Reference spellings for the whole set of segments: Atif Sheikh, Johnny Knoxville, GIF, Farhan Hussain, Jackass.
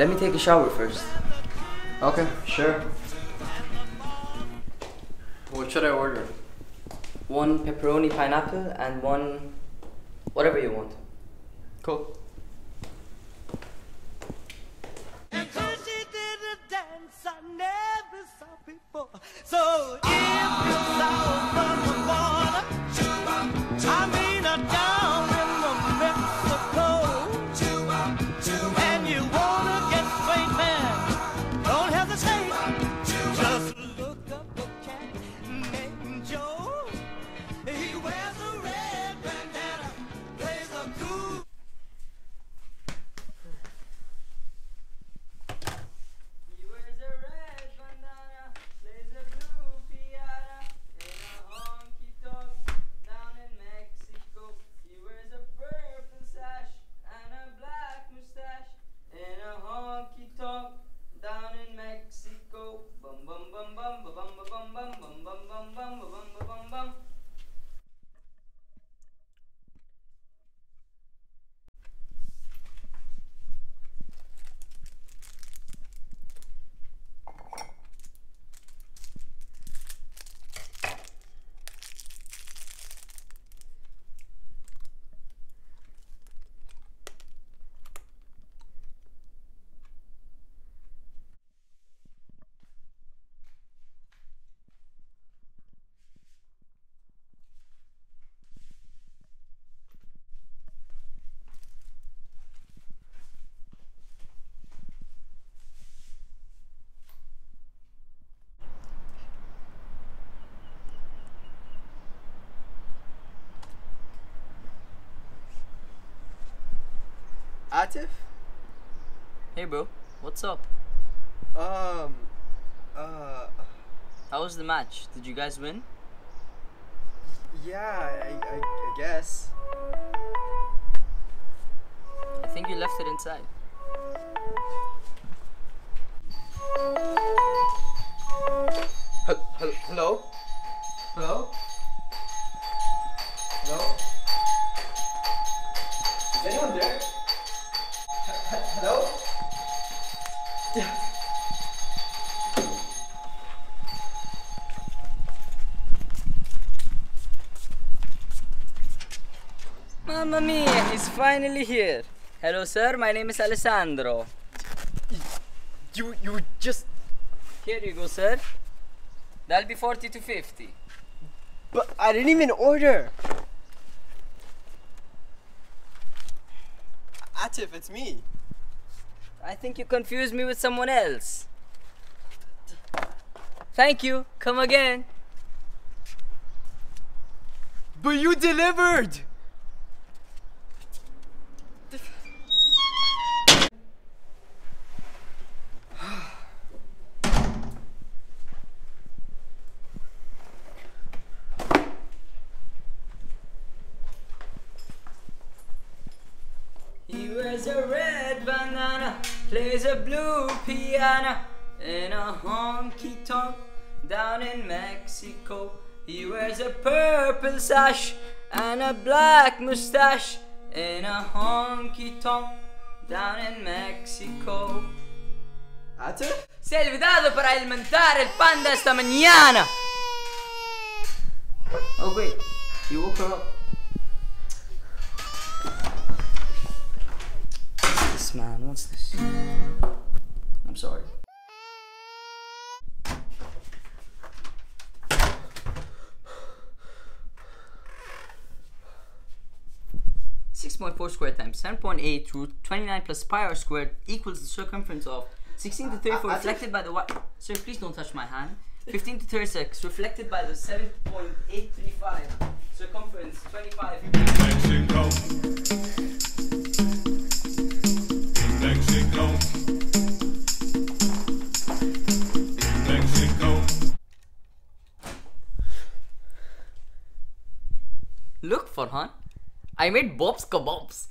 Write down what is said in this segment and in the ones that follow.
Let me take a shower first. Okay, sure. What should I order? One pepperoni pineapple and one whatever you want. Cool. Atif? Hey bro, what's up? How was the match? Did you guys win? Yeah, I guess. I think you left it inside. Hello? Hello? Hello? Is anyone there? Hello? Mamma mia, he's finally here. Hello sir, my name is Alessandro. You just... Here you go sir. That'll be 40 to 50. But I didn't even order. Atif, it's me. I think you confused me with someone else. Thank you. Come again. But you delivered! He wears a red bandana, plays a blue piano in a honky tonk down in Mexico. He wears a purple sash and a black mustache in a honky tonk down in Mexico. Atif? Salvidado para alimentar el panda esta mañana! Oh wait, you woke her up. Man, what's this? I'm sorry. (6.4) squared times 7.8 root 29 plus pi r squared equals the circumference of 16 to 34 reflected by the y. Sir, please don't touch my hand. 15 to 36 reflected by the 7.835 circumference 25. Mexico. Mexico. Look, Farhan, I made Bob's kebabs.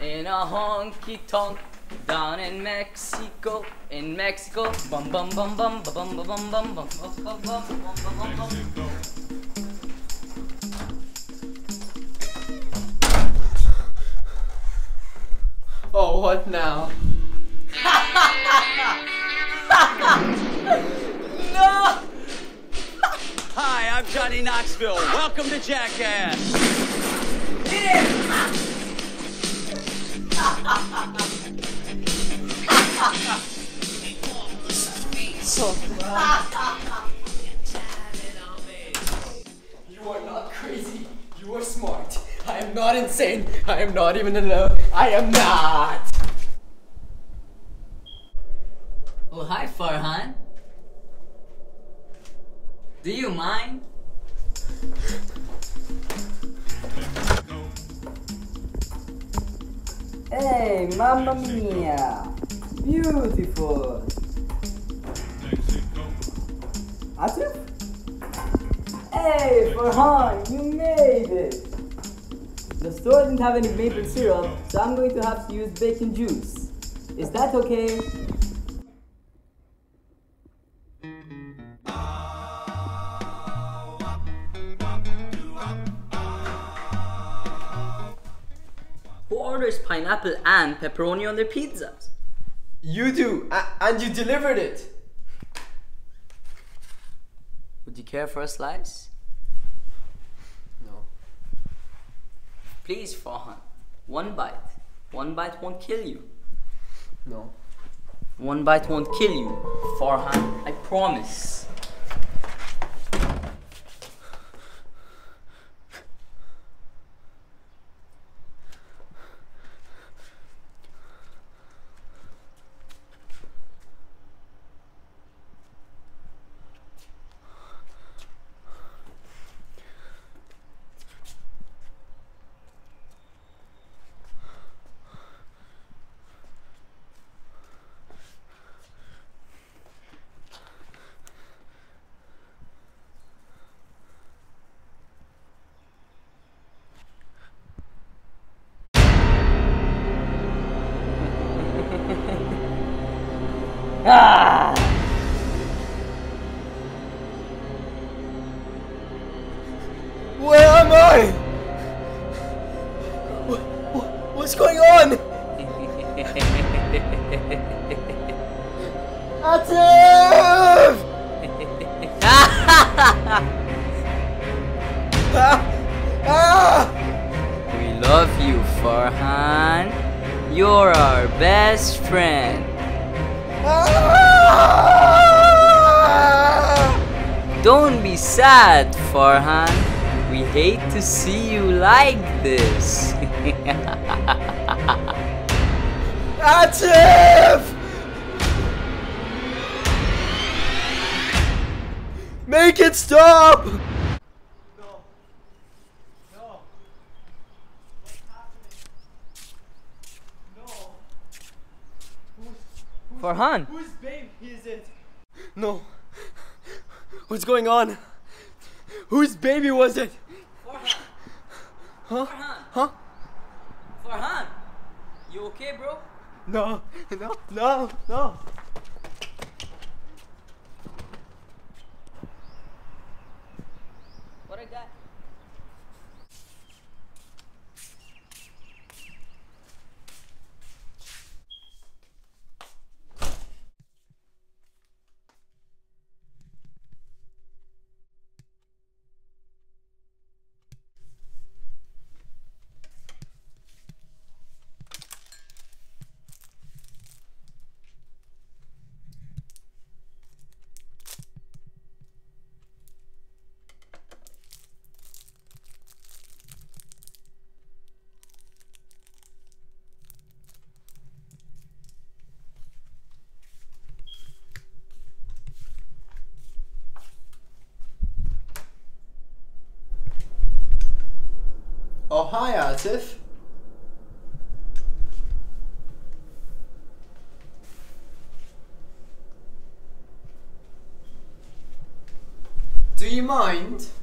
In a honky tonk down in Mexico, bum bum bum bum bum bum bum bum bum bum bum bum bum bum bum bum. Oh, what now? No! Hi, I'm Johnny Knoxville. Welcome to Jackass. You are not crazy. You are smart. I am not insane. I am not even in love. I am not. Oh, hi, Farhan. Do you mind? Hey, mamma mia. Beautiful. Atif? Hey, Farhan, you made it. The store didn't have any maple syrup, so I'm going to have to use bacon juice. Is that okay? Who orders pineapple and pepperoni on their pizzas? You do, and you delivered it. Would you care for a slice? Please, Farhan. One bite. One bite won't kill you. No. One bite won't kill you, Farhan. I promise. Ah! Where am I? What's going on? Atif! We love you, Farhan. You're our best friend. Don't be sad, Farhan. We hate to see you like this. Atif! Make it stop! Farhan! Whose baby is it? No. What's going on? Whose baby was it? Farhan. Huh? Farhan. Huh? Farhan. You okay, bro? No. No. No. No. What I got? Oh, hi, Atif. Do you mind?